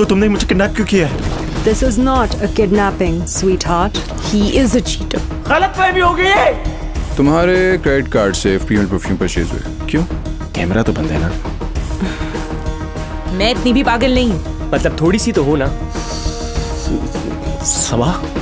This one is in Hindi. तो तुमने मुझे किडनैप क्यों किया है? This is not a kidnapping, sweetheart. He is a cheater. गलतफहमी हो गई है। तुम्हारे क्रेडिट कार्ड से फीमेल परफ्यूम परचेज हुए क्यों? कैमरा तो बंद है ना। मैं इतनी भी पागल नहीं हूँ। मतलब थोड़ी सी तो हो ना। सवा